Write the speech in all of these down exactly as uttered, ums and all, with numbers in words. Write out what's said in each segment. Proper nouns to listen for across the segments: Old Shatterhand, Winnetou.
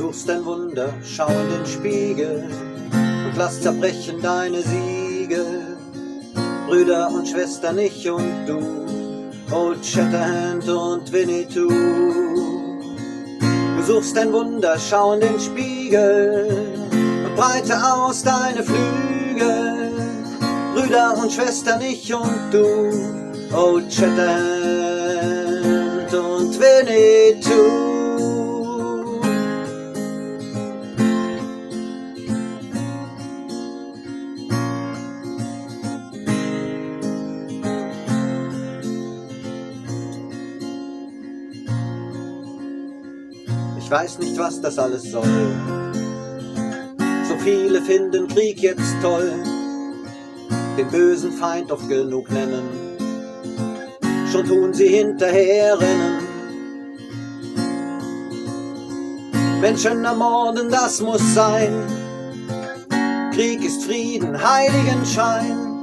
suchst ein Wunder, schau in den Spiegel und lass zerbrechen deine Siegel. Brüder und Schwestern, ich und du, Old Shatterhand und Winnetou. Du suchst ein Wunder, schau in den Spiegel und breite aus deine Flügel. Brüder und Schwestern, ich und du, Old Shatterhand und Winnetou. Ich weiß nicht, was das alles soll. So viele finden Krieg jetzt toll, den bösen Feind oft genug nennen, schon tun sie hinterherrennen. Menschen ermorden, das muss sein. Krieg ist Frieden, Heiligenschein.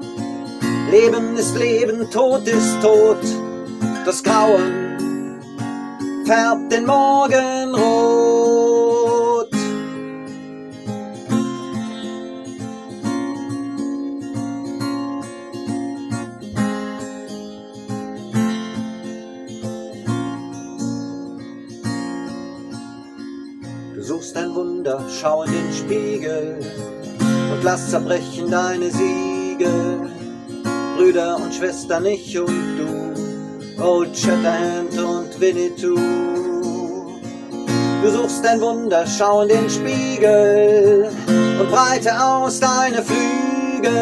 Leben ist Leben, Tod ist Tod. Das Grauen färbt den Morgen rot. Du suchst ein Wunder, schau in den Spiegel und lass zerbrechen deine Siegel. Brüder und Schwestern, ich und du, Old Shatterhand und Winnetou. Du suchst ein Wunder, schau in den Spiegel und breite aus deine Flügel.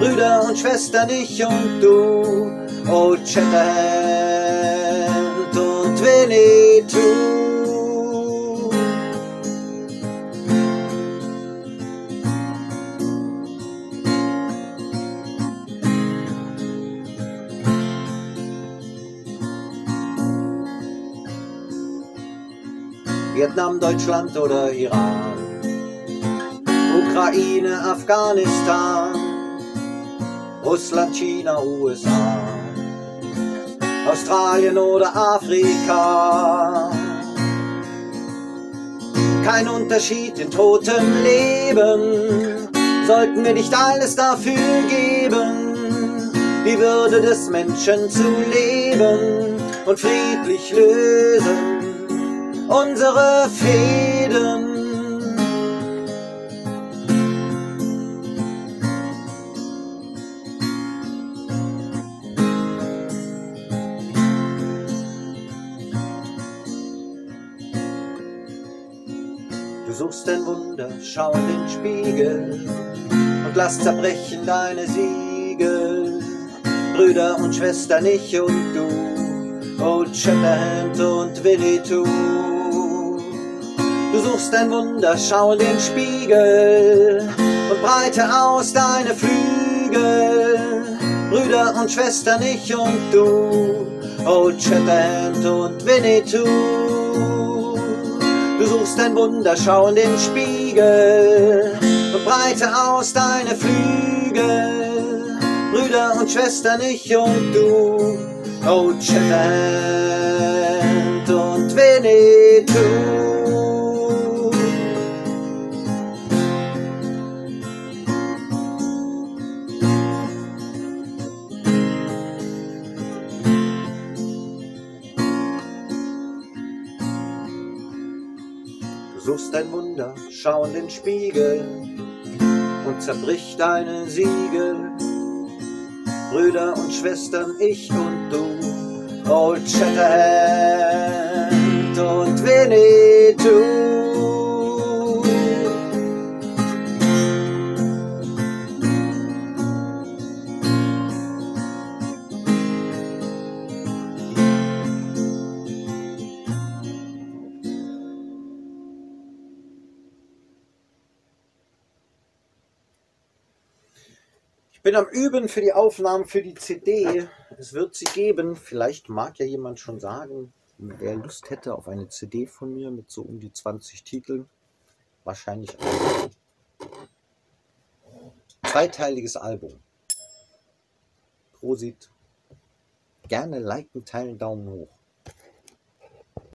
Brüder und Schwestern, ich und du, Old Shatterhand und Winnetou. Vietnam, Deutschland oder Iran, Ukraine, Afghanistan, Russland, China, U S A, Australien oder Afrika. Kein Unterschied in totem Leben, sollten wir nicht alles dafür geben, die Würde des Menschen zu leben und friedlich lösen unsere Fäden. Du suchst ein Wunder, schau in den Spiegel und lass zerbrechen deine Siegel. Brüder und Schwestern, ich und du, Old Shatterhand und Winnetou. Du suchst ein Wunder, schau in den Spiegel und breite aus deine Flügel. Brüder und Schwestern, ich und du, Old Shatterhand und Winnetou. Du suchst ein Wunder, schau in den Spiegel und breite aus deine Flügel. Brüder und Schwestern, ich und du, Old Shatterhand und Winnetou. Du suchst ein Wunder, schau in den Spiegel und zerbrich deine Siegel. Brüder und Schwestern, ich und du, Old Shatterhand und Winnetou. Ich bin am Üben für die Aufnahmen für die C D. Es wird sie geben. Vielleicht mag ja jemand schon sagen, wer Lust hätte auf eine C D von mir mit so um die zwanzig Titeln. Wahrscheinlich ein zweiteiliges Album. Prosit. Gerne liken, teilen, Daumen hoch.